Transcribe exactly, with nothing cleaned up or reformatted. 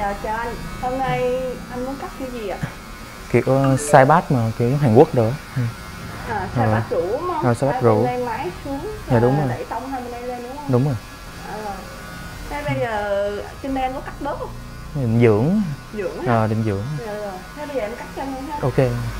Dạ cho anh, hôm nay anh muốn cắt kiểu gì ạ? Kiểu uh, sai bát mà kiểu Hàn Quốc rồi. À, sai à, bát rượu đúng không? Rồi sai bát rượu. Lên máy xuống. Dạ đúng rồi. Đẩy tông hai bên đây lên đúng không? Đúng rồi. À, thế bây giờ trên đây anh có cắt bớt không? Định dưỡng. Dưỡng. Ờ à, định dưỡng. Dạ rồi. Thế bây giờ em cắt cho anh luôn ha. Ok.